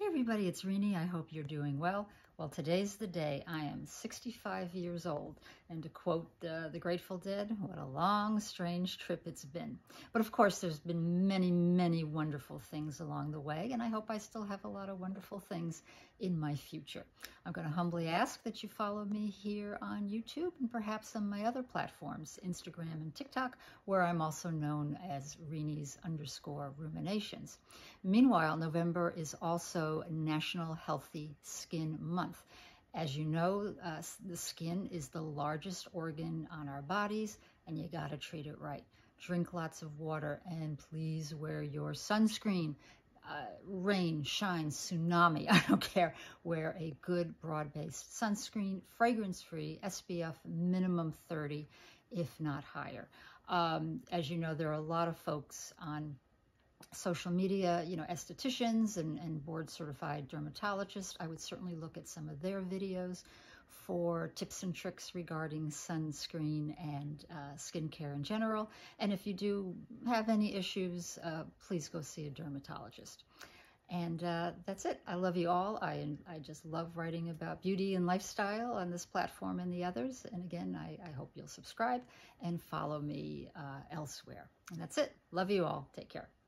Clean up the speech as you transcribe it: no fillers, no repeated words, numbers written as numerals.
Hey everybody, it's Rini. I hope you're doing well. Well, today's the day. I am 65 years old, and to quote the Grateful Dead, what a long, strange trip it's been. But of course, there's been many, many wonderful things along the way, and I hope I still have a lot of wonderful things in my future. I'm going to humbly ask that you follow me here on YouTube and perhaps on my other platforms, Instagram and TikTok, where I'm also known as Rini's_Ruminations. Meanwhile, November is also National Healthy Skin Month. As you know, the skin is the largest organ on our bodies, and you gotta treat it right. Drink lots of water, and please wear your sunscreen. Rain, shine, tsunami, I don't care. Wear a good broad-based sunscreen, fragrance-free, SPF minimum 30, if not higher. As you know, there are a lot of folks on social media, you know, estheticians and board-certified dermatologists. I would certainly look at some of their videos for tips and tricks regarding sunscreen and skincare in general. And if you do have any issues, please go see a dermatologist. And that's it. I love you all. I just love writing about beauty and lifestyle on this platform and the others. And again, I hope you'll subscribe and follow me elsewhere. And that's it. Love you all. Take care.